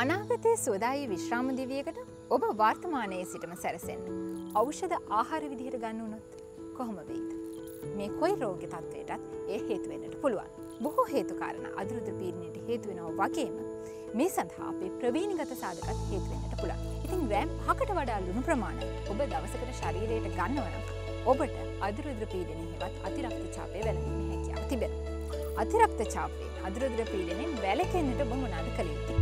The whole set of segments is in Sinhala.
අනාගතයේ සෝදායි විශ්‍රාම දිවියකට ඔබ වර්තමානයේ සිටම සැරසෙන්න. ඖෂධ ආහාර විදිහට ගන්න උනොත් කොහොම වෙයිද? මේ කොයි රෝගී තත්ත්වයටත් ඒ හේතු වෙන්නට පුළුවන්. බොහෝ හේතු කාරණා අධිරුධිර පීඩනයට හේතු වෙනවා වගේම මේ සඳහා අපේ ප්‍රවීණගත සාධකත් හේතු වෙන්නට පුළුවන්. ඉතින් ග්‍රෑම් 5කට වඩා ලුණු ප්‍රමාණය ඔබ දවසකට ශරීරයට ගන්නවා නම් ඔබට අධිරුධිර පීඩනය හෙවත් අතිරක්ත ඡාපය වැළඳීමේ හැකියාව තිබෙනවා. අතිරක්ත ඡාපයෙන් අධිරුධිර පීඩනයෙන් වැළකෙන්නට ඔබ මොනවද කළ යුතුද?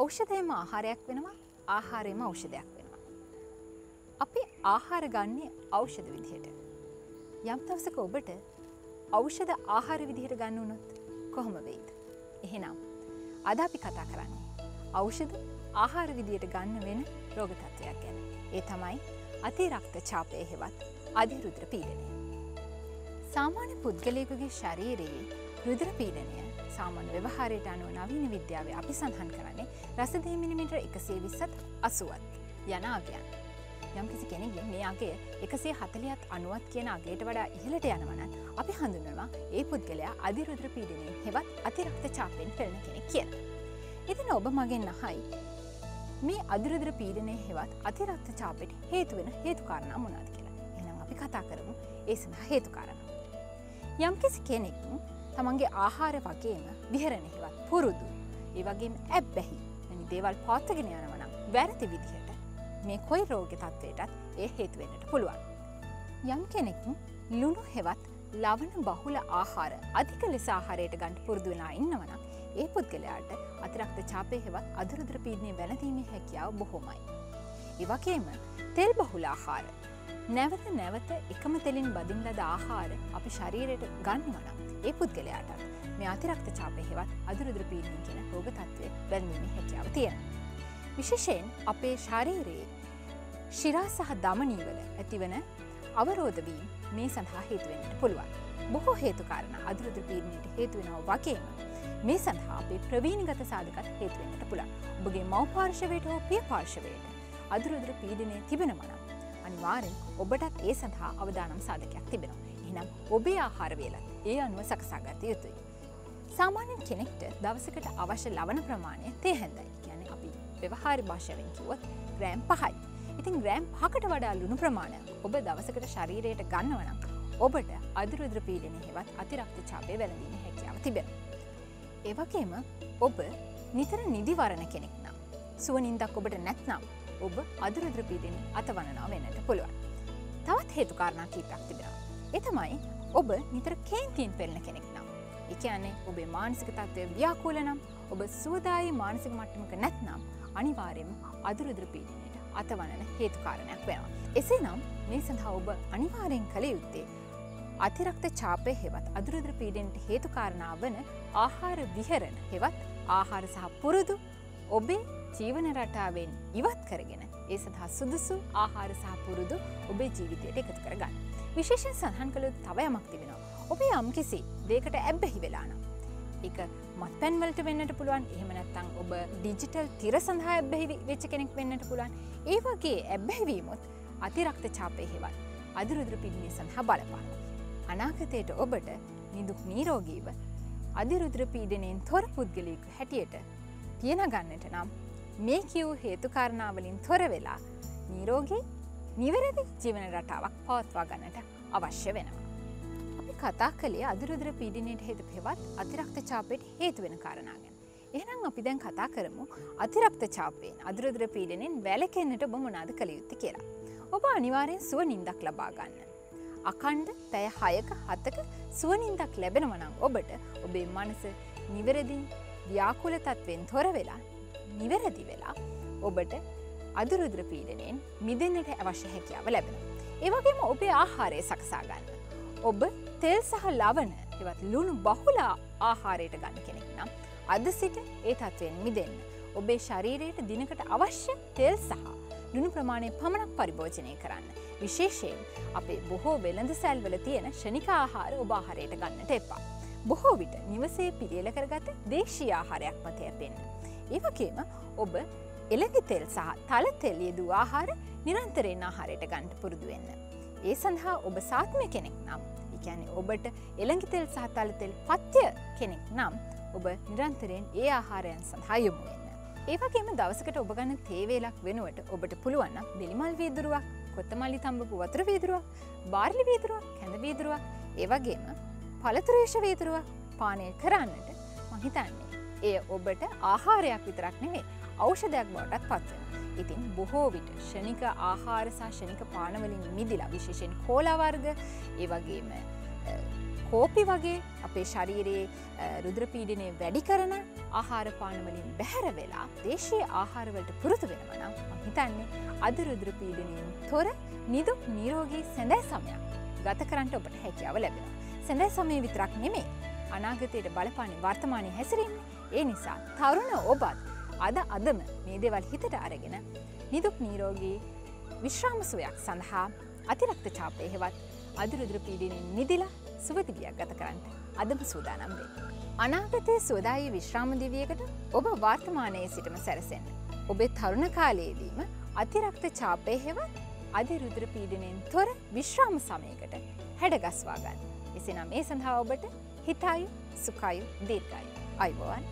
ඖෂධයම ආහාරයක් වෙනවා, ආහාරයම ඖෂධයක් වෙනවා. අපි ආහාර ගන්නේ ඖෂධ විදිහට. යම් දවසක ඔබට ඖෂධ ආහාර විදිහට ගන්න උනොත් කොහොම වෙයිද? එහෙනම් අද අපි කතා කරන්නේ ඖෂධ ආහාර විදිහට ගන්න වෙන රෝග තත්ත්වයක් ගැන. ඒ තමයි අතිරක්ත ඡාපය හෙවත් අධිරුධිර පීඩනය. සාමාන්‍ය පුද්ගලයෙකුගේ ශරීරයේ රුධිර පීඩනය සාමාන්‍ය ව්‍යවහාරයට අනුව නවීන විද්‍යාවේ අපි සඳහන් කරන්නේ රසදේ මිලිමීටර 120ත් 80ත් යන අගයන්. යම්කිසි කෙනෙක්ගේ මේ අගය 140ත් 90ත් කියන අගයට වඩා ඉහළට යනවා නම් අපි හඳුන්වනවා ඒ පුද්ගලයා අධිරුධිර පීඩනයෙන් හෙවත් අතිරක්ත ඡාපයෙන් පෙළෙන කෙනෙක් කියලා. ඉතින් ඔබ මගෙන් අහයි මේ අධිරුධිර පීඩනයේ හෙවත් අතිරක්ත ඡාපයට හේතු වෙන හේතු කාරණා මොනවාද කියලා. එහෙනම් අපි කතා කරමු ඒ සඳහා හේතු කාරණා. යම්කිසි කෙනෙක් තමන්ගේ ආහාර වගේම විහරණ හෙවත් පුරුදු, ඒ වගේම ඇබ්බැහි වැනි දේවල් පාත්ගෙන යනවා නම් වැරදි විදිහට මේ කොයි රෝගී තත්ත්වයටත් ඒ හේතු වෙන්නට පුළුවන්. යම් කෙනෙක් ලුණු හෙවත් ලවණ බහුල ආහාර අධික ලෙස ආහාරයට ගන්න පුරුදු වෙලා ඉන්නවා නම් ඒ පුද්ගලයාට අතිරක්ත ඡාපය හෙවත් අධිරුධිර පීඩනය වැළඳීමේ හැකියාව බොහොමයි. ඒ වගේම තෙල් බහුල ආහාර, නැවත නැවත එකම තෙලින් බදින ලද ආහාර අපි ශරීරයට ගන්නවා නම් ඒ පුද්ගලයාට මේ අතිරක්ත ඡාපය හෙවත් අධිරුධිර පීඩනය කියන රෝග තත්ත්වයේ වැළඳීමේ හැකියාව තියෙනවා. විශේෂයෙන් අපේ ශරීරයේ ශිරා සහ ධමනීවල ඇතිවන අවරෝධ වීම මේ සඳහා හේතු වෙන්නට පුළුවන්. බොහෝ හේතු කාරණා අධිරුධිර පීඩනයට හේතු වෙනවා වගේම මේ සඳහා අපේ ප්‍රවීණගත සාධකත් හේතු වෙන්නට පුළුවන්. ඔබගේ මව් පාර්ශවයට හෝ පිය පාර්ශවයට අධිරුධිර පීඩනය තිබෙනවා නම් අනිවාර්යෙන් ඔබටත් ඒ සඳහා අවදානම් සාධකයක් තිබෙනවා. එහෙනම් ඔබේ ආහාර වේලත් ඒ අනුව සකසා ගත යුතුයි. සාමාන්‍ය කෙනෙක්ට දවසකට අවශ්‍ය ලවණ ප්‍රමාණය තේ හැඳයි. කියන්නේ අපි ව්‍යවහාර භාෂාවෙන් කිව්වොත් ග්‍රෑම් 5යි. ඉතින් ග්‍රෑම් 5කට වඩා ලුණු ප්‍රමාණය ඔබ දවසකට ශරීරයට ගන්නවා නම් ඔබට අධිරුධිර පීඩනය හෙවත් අතිරක්ත ඡාපය වැළඳීමේ හැකියාව තිබෙනවා. ඒ වගේම ඔබ නිතර නිදිවරණ කෙනෙක් නම්, සුවනින්දක් ඔබට නැත්නම් ඔබ අධිරුධිර පීඩනය අතවනවා වෙන්නට පුළුවන්. තවත් හේතු කාරණා කිහිපයක් තිබෙනවා. ඒ තමයි ඔබ නිතර කේන්තියෙන් පෙළෙන කෙනෙක් නම්. ඒ කියන්නේ ඔබේ මානසික තත්ත්වය ව්‍යාකූල නම්, ඔබ සුවදායි මානසික මට්ටමක නැත්නම් අනිවාර්යයෙන්ම අධිරුධිර පීඩනයට අතවනන හේතු කාරණයක් වෙනවා. එසේනම් මේ සඳහා ඔබ අනිවාර්යෙන් කළ යුත්තේ අතිරක්ත ඡාපය හෙවත් අධිරුධිර පීඩනයට හේතු කාරණා වන ආහාර විහරණ හෙවත් ආහාර සහ පුරුදු ඔබේ ජීවන රටාවෙන් ඉවත් කරගෙන ඒ සඳහා සුදුසු ආහාර සහ පුරුදු ඔබේ ජීවිතයට එකතු කරගන්න. විශේෂයෙන් සඳහන් කළොත් තව යමක් තිබෙනවා. ඔබ යම්කිසි දෙයකට ඇබ්බැහි වෙලා නම් ඒක මත්පැන් වලට වෙන්නට පුළුවන්. එහෙම නැත්නම් ඔබ ඩිජිටල් තිර සඳහා ඇබ්බැහි වෙච්ච කෙනෙක් වෙන්නට පුළුවන්. ඒ වගේ ඇබ්බැහි වීමත් අතිරක්ත ඡාපය හෙවත් අධිරුධිර පීඩනය සඳහා බලපානවා. අනාගතයට ඔබට නිදුක් නිරෝගීව අධිරුධිර පීඩනයෙන් තොර පුද්ගලයෙකු හැටියට පියනගන්නට නම් මේ කියූ හේතු කාරණා වලින් තොර වෙලා නිරෝගී නිවැරදි ජීවන රටාවක් පවත්වා ගන්නට අවශ්‍ය වෙනවා. අපි කතා කළේ අධිරුධිර පීඩනයට හේතු හෙවත් අතිරක්ත ඡාපයට හේතු වෙන කාරණා ගැන. එහෙනම් අපි දැන් කතා කරමු අතිරක්ත ඡාපයෙන් අධිරුධිර පීඩනයෙන් වැළකෙන්නට ඔබ මොනවාද කළ යුත්තේ කියලා. ඔබ අනිවාර්යෙන් සුව නිින්දක් ලබා ගන්න. අඛණ්ඩ පැය 6ක 7ක සුව නිින්දක් ලැබෙනවා නම් ඔබට ඔබේ මනස නිවැරදි ව්‍යාකූල තත්වෙන් තොර වෙලා නිවැරදි වෙලා ඔබට අධිරුධිර පීඩනයෙන් මිදෙන්නට අවශ්‍ය හැකියාව ලැබෙනවා. ඒ වගේම ඔබේ ආහාරය සකසා ගන්න. ඔබ තෙල් සහ ලවණ හෙවත් ලුණු බහුල ආහාරයට ගන්න කෙනෙක් නම් අද සිට ඒ තත්වෙන් මිදෙන්න ඔබේ ශරීරයට දිනකට අවශ්‍ය තෙල් සහ ලුණු ප්‍රමාණය පමණක් පරිභෝජනය කරන්න. විශේෂයෙන් අපේ බොහෝ වෙළඳසැල් වල තියෙන ෂණික ආහාර ඔබ ආහාරයට ගන්නට එපා. බොහෝ විට නිවසේ පිළියෙල කරගත දේශීය ආහාරයක් මත යැපෙන්න. ඒවගේම ඔබ එළඟ තෙල් සහ තල තෙල් යෙදූ ආහාර නිරන්තරයෙන් ආහාරයට ගන්න පුරුදු වෙන්න. ඒ සඳහා ඔබ සාත්මය කෙනෙක් නම්, ඒ කියන්නේ ඔබට එළඟ තෙල් සහ තල තෙල් පත්‍ය කෙනෙක් නම්, ඔබ නිරන්තරයෙන් ඒ ආහාරයන් සඳහා යොමු වෙන්න. ඒ වගේම දවසකට ඔබ ගන්න තේ වේලක් වෙනුවට ඔබට පුළුවන් නම් බෙලිමල් වීදුරුවක්, කොත්තමල්ලි තඹපු වතුර වීදුරුවක්, බාර්ලි වීදුරුවක්, කැඳ වීදුරුවක්, ඒ වගේම පළතුරේශ වීදුරුවක් පානය කරන්නට මම හිතන්නේ ඒ ඔබට ආහාරයක් විතරක් නෙවෙයි ඖෂධයක් බවටත් පත් වෙනවා. ඉතින් බොහෝ විට ශනික ආහාර සහ ශනික පාන වලින් මිදලා විශේෂයෙන් කෝලා වර්ග, ඒ වගේම කෝපි වගේ අපේ ශරීරයේ රුධිර පීඩනය වැඩි කරන ආහාර පාන වලින් බැහැර වෙලා දේශීය ආහාර වලට පුරුදු වෙනවා නම් මම හිතන්නේ අද රුධිර පීඩනයෙන් තොර නිදුක් නිරෝගී සැඳෑ සමයක් ගත කරන්න ඔබට හැකියාව ලැබෙනවා. සැඳෑ සමය විතරක් නෙමෙයි අනාගතයට බලපාන වර්තමානයේ හැසිරීම. ඒ නිසා තරුණ ඔබත් අදම මේ දේවල් හිතට අරගෙන නිදුක් නිරෝගී විශ්‍රාම සුවයක් සඳහා අතිරක්ත ඡාපයේ හෙවත් අදිරුදුර පීඩනයෙන් නිදිලා සුව දිවියක් ගත කරන්න අදම සූදානම් වෙන්න. අනාගතයේ සුවදායි විශ්‍රාම දිවියකට ඔබ වර්තමානයේ සිටම සැරසෙන්න. ඔබේ තරුණ කාලයේදීම අතිරක්ත ඡාපයේ හෙවත් අදිරුදුර පීඩනයෙන් තොර විශ්‍රාම සමයකට හැඩගස්වා ගන්න. එසේනම් මේ සඳහා ඔබට හිතායු, සුඛායු, දීර්ඝායු. අයිබෝවන්.